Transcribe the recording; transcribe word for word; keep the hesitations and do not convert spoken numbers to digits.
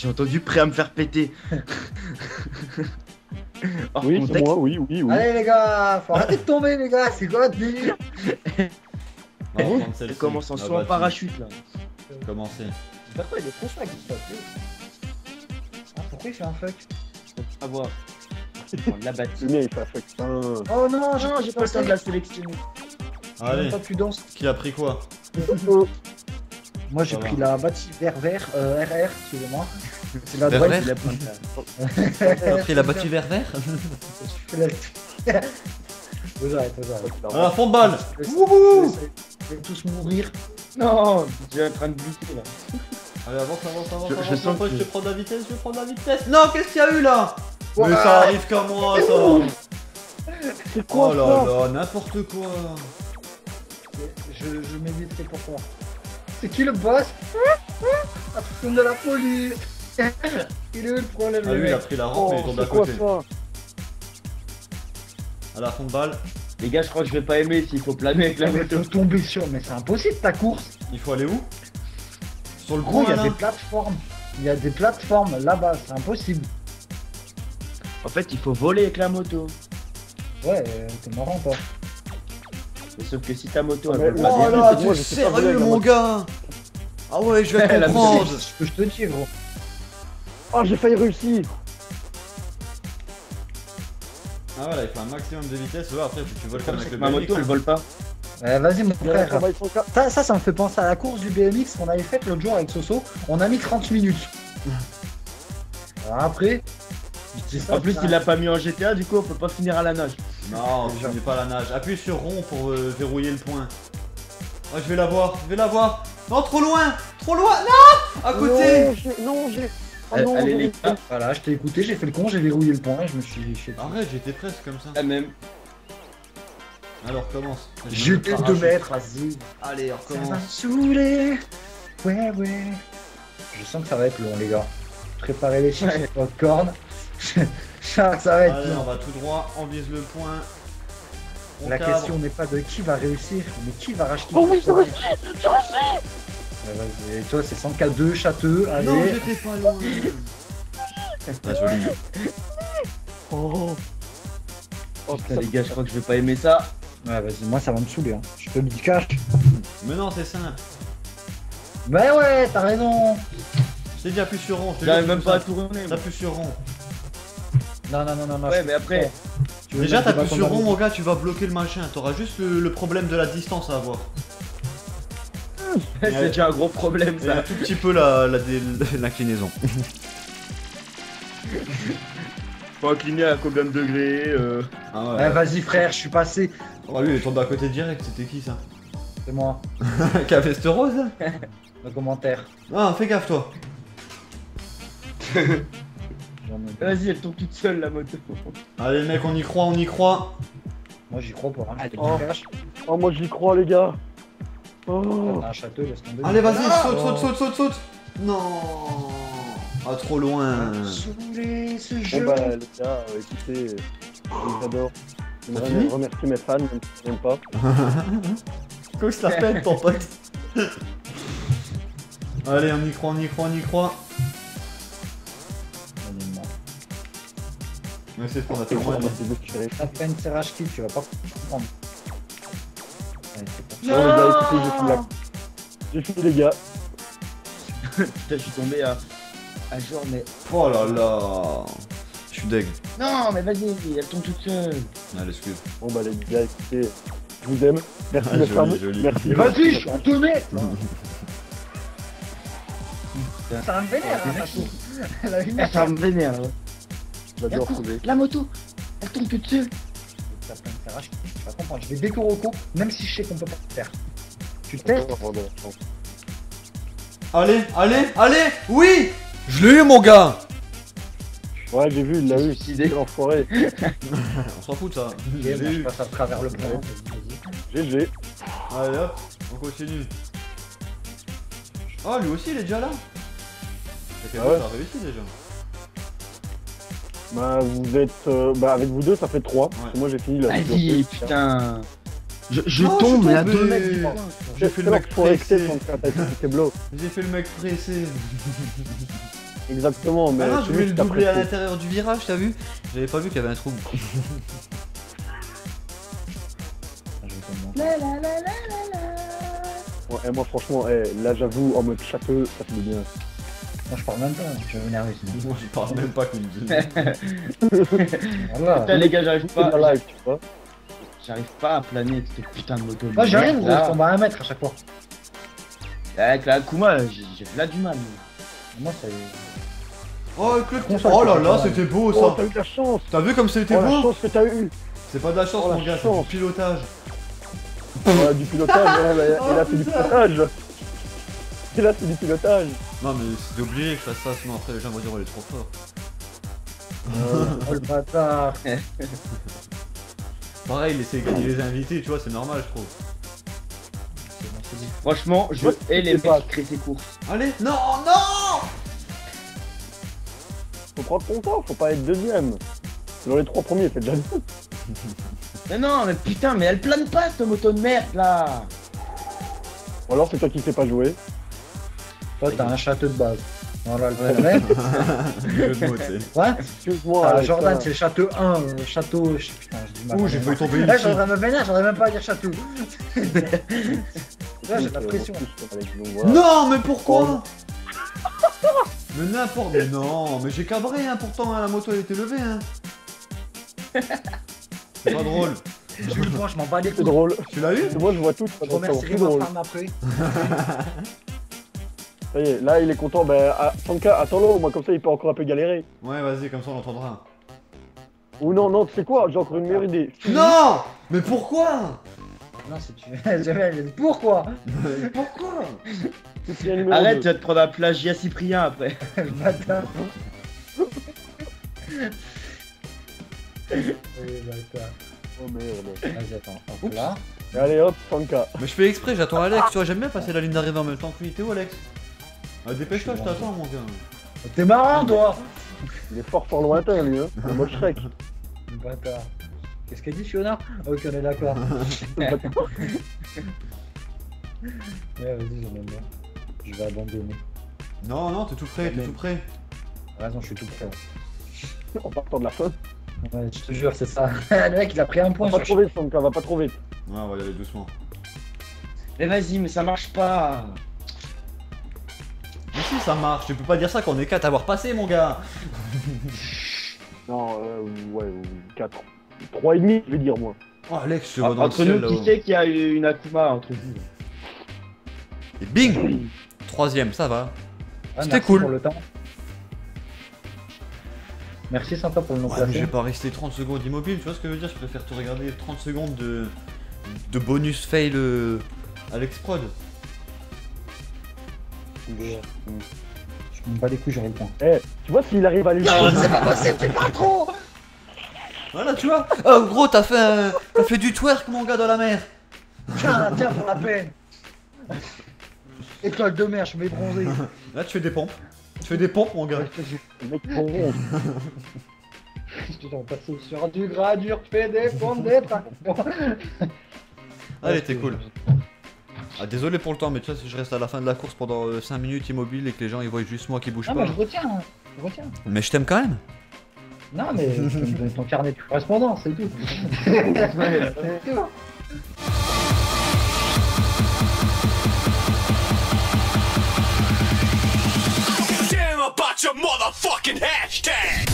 J'ai entendu prêt à me faire péter. Hors oui, c'est moi, oui, oui, oui. Allez les gars, faut arrêter de tomber les gars, c'est quoi délire. Elle commence en saut en parachute là. Commencez. C'est pas quoi, il est trop chaud avec ce fuck. Ah, pourquoi il fait un fuck? A voir. On l'a battu. Il fait un fuck. Oh non, non, j'ai pas le temps de la sélectionner. Allez, qui a pris quoi? Moi j'ai pris la bâtie vert vert, euh, R R, excusez-moi. C'est la droite qui l'a pris. T'as pris la bâtie vert vert? Vous arrêtez, vous arrêtez. Ah, fond de balle! Wouhou! Vous allez tous mourir. Non, je suis en train de buter là. Allez, avance, avance, avance, avance. Je sens que je vais prendre la vitesse, je vais prendre la vitesse. Non, qu'est-ce qu'il y a eu là? Mais ça arrive qu'à moi ça! C'est quoi? Oh là là, n'importe quoi! Je, je m'éviterai pour toi. C'est qui le boss? La personne de la police. Il est où le problème? Ah lui il a pris la rampe et il tombe à côté. À la fond de balle. Les gars je crois que je vais pas aimer s'il faut planer avec la moto. Tomber sur, mais c'est impossible ta course. Il faut aller où? Sur le gros il y a des plateformes. Il y a des plateformes là-bas, c'est impossible. En fait il faut voler avec la moto. Ouais, t'es marrant toi. Sauf que si ta moto elle vole pas bien. Oh là, t'es sérieux mon gars? Ah ouais, je vais comprendre. Je te dis gros. Oh, j'ai failli réussir. Ah voilà, il faut un maximum de vitesse. Ouais, après tu voles comme avec le B M X. Ma moto elle vole pas. Vas-y mon frère. Ça, ça, ça me fait penser à la course du B M X qu'on avait faite l'autre jour avec Soso. On a mis trente minutes. Après. En plus il l'a pas mis en G T A, du coup on peut pas finir à la nage. Non, je n'ai pas la nage. Appuie sur rond pour euh, verrouiller le point. Ah, je vais la voir, je vais la voir. Non, trop loin, trop loin. Non, à côté. Non, j'ai... Oh, euh, allez les gars, voilà, je t'ai écouté, j'ai fait le con, j'ai verrouillé le point, je me suis... Arrête, j'étais presque comme ça. La même. Alors, commence. J'étais deux mètres, vas-y. Allez, on recommence. Ça va saouler. Ouais, ouais. Je sens que ça va être long, les gars. Préparez les chiens, pas de cornes. Charles, ça va être. Allez, on va tout droit, on vise le point. On la cadre. Question n'est pas de qui va réussir, mais qui va racheter. Oh oui, je refais, je refais. Et toi, c'est cent K deux, châteux. Allez. Non, j'étais pas loin. Ah, joli. Oh. Oh putain, les gars, je crois que je vais pas aimer ça. Ouais, vas-y, moi ça va me saouler. Hein. Je peux me dire cash. Mais non, c'est simple. Bah ouais, t'as raison. Je t'ai dit, appuie sur rond. J'arrive même pas à tourner. T'appuies sur rond. Non, non, non, non, ouais, mais après. Tu déjà, t'appuies sur rond, mon gars, tu vas bloquer le machin. T'auras juste le, le problème de la distance à avoir. C'est déjà un gros problème, ça. Et un tout petit peu l'inclinaison. La, la, faut incliner à combien de degrés euh... ah, ouais. Eh, vas-y, frère, je suis passé. Oh, lui, il est tombé à côté direct. C'était qui, ça? C'est moi. Caveste rose. Le commentaire. Ah, fais gaffe, toi. Vas-y, elle tombe toute seule la moto. Allez mec, on y croit, on y croit. Moi j'y crois pas. Hein. Oh. Oh, moi j'y crois les gars. Oh. Un château, laisse tomber. Allez vas-y, ah saute, saute, saute, saute, saute. Non. Ah trop loin. Saoulé ce jeu. Bon bah les gars, écoutez, je t'adore. J'aimerais remercier mes fans, même si j'aime pas. Quoi ça pète ton pote. Allez, on y croit, on y croit, on y croit. Mais c'est ce qu'on a fait loin. T'as fait une serrage kill, tu vas pas comprendre. Allez, j'ai fini les gars. Putain, je suis tombé à... à jour, mais... Oh là là. Je suis deg. Non, mais vas-y, elle tombe toute seule. Allez, excuse. Bon bah les gars, écoutez, je vous aime. Merci de faire merci. Vas-y, je suis tombé. Ça me vénère, hein, ça me vénère, ouais. J'adore trouver. La moto, elle tombe toute seule. T'as plein de serrage, je vais comprendre. Je vais décorer au con, même si je sais qu'on peut pas le faire. Tu testes? Allez, allez, allez, oui. Je l'ai eu, mon gars. Ouais, j'ai vu, il l'a eu. Idée l'enfoiré. On s'en fout de ça. J'ai vu. Je passe à travers le plan. G G. Allez hop, on continue. Ah, lui aussi, il est déjà là. Ah ouais. Ça a réussi déjà. Bah vous êtes... Euh, bah avec vous deux ça fait trois, ouais. Moi j'ai fini la vidéo. Putain. Je, je non, tombe mais à deux mètres. J'ai fait le mec pressé. J'ai fait le mec pressé. Exactement, mais. Ah non, je voulais le doubler à l'intérieur du virage, t'as vu? J'avais pas vu qu'il y avait un trou. La, la, la, la, la. Ouais, et moi franchement, hey, là j'avoue, en mode chapeux, ça fait bien. Moi je parle même pas, je vais m'énerver. Moi je parle même pas qu'il me dise. Voilà. Putain les gars, j'arrive pas. J'arrive pas à planer cette putain de moto. Moi j'arrive, on tombe à un mètre à chaque fois. Avec la Akuma, j'ai là du mal. Moi ça. Oh Claude, oh là là, c'était beau ça. T'as eu de la chance. T'as vu comme c'était beau. La chance que t'as eu. C'est pas de la chance mon gars, c'est du pilotage. Ouais, du pilotage, ouais, bah, oh, et là c'est du pilotage. Et là c'est du pilotage. Non mais c'est obligé que je fasse ça, sinon après les gens vont dire elle est trop fort. Euh, oh le bâtard. Pareil, il essaie de gagner les invités, tu vois, c'est normal je trouve. Franchement, je ouais, hais les mecs qui créent ces courses. Allez, non, non. Faut prendre ton temps, faut pas être deuxième. Dans les trois premiers, c'est déjà le coup. Mais non, mais putain, mais elle plane pas cette moto de merde là! Ou alors c'est toi qui sais pas jouer. Toi t'as un château de base. Voilà le problème. Quoi? Excuse-moi. Ah, Jordan c'est château un, le château. Putain, j'ai du mal. Ouh, j'ai failli tomber. Là j'aurais me vénère, j'aurais même pas à dire château. Là j'ai la pression. Non, mais pourquoi? Mais n'importe, mais non, mais j'ai cabré hein, pourtant hein, la moto elle était levée hein. C'est pas drôle. Je vous le prends, je m'en bats les couilles. C'est drôle. Tu l'as eu? Moi je vois tout. Je remercierai ma femme après. Ça y est, là il est content. Bah, Sanka, attends-le, au moins comme ça il peut encore un peu galérer. Ouais, vas-y, comme ça on l'entendra. Ou non, non, tu sais quoi? J'ai encore une meilleure idée. Non! Mais pourquoi? Non, c'est tu. Pourquoi? Pourquoi? Arrête, tu vas te prendre un plagiat Cyprien après. Le bâtard. Oh merde. Vas-y attends, hop là. Et allez hop, Sanka. Mais je fais exprès, j'attends Alex, tu vois, j'aime bien passer la ligne d'arrivée en même temps que lui. T'es où Alex? Ah, dépêche-toi, je t'attends mon gars. T'es marrant toi. Il est fort fort lointain lui hein. C'est moi Shrek. Bâtard. Qu'est-ce qu'elle dit Fiona? Ok, on est d'accord. Ouais vas-y, j'en ai bien. Je vais abandonner. Non, non, t'es tout prêt, t'es tout prêt. Raison, je suis tout prêt. En partant de la faute. Ouais, je te jure, c'est ça. Le mec, il a pris un point. On va pas trop vite, Sanka, on va pas trop vite. Ouais, on va y aller doucement. Mais vas-y, mais ça marche pas. Mais si, ça marche. Tu peux pas dire ça qu'on est quatre à avoir passé, mon gars. Non, euh, ouais, quatre. trois et demi, je vais dire, moi. Oh, Alex, je vois dans le ciel, là. Entre nous, qui sait qu'il y a une Akuma entre vous? Et bing! Troisième, ça va. Ah, c'était cool. Pour le temps. Merci Sanka pour le nom de la chaîne. Je vais pas rester trente secondes immobile, tu vois ce que je veux dire? Je préfère te regarder trente secondes de, de bonus fail à l'exprod. Ouais. Je me bats les couilles, j'aurai le temps. Eh, hey, tu vois s'il arrive à lui. Non, c'est pas possible, c'est pas trop. Voilà, tu vois. Oh gros, t'as fait, un... t'as fait du twerk, mon gars, dans la mer. Tiens, tiens, pour la peine. Étoile de mer, je vais bronzer. Là, tu fais des pompes. Tu fais des pompes, mon gars. Mec, bon. Putain, on passe sur du gras dur, tu fais des pompes, des pompes. Allez, t'es cool. Ah, désolé pour le temps, mais tu vois, si je reste à la fin de la course pendant cinq minutes immobile et que les gens ils voient juste moi qui bouge ah, pas. Non, mais je retiens, hein. Je retiens. Mais je t'aime quand même. Non, mais ton carnet de correspondance, c'est tout. Ouais, c'est tout. Your motherfucking hashtag!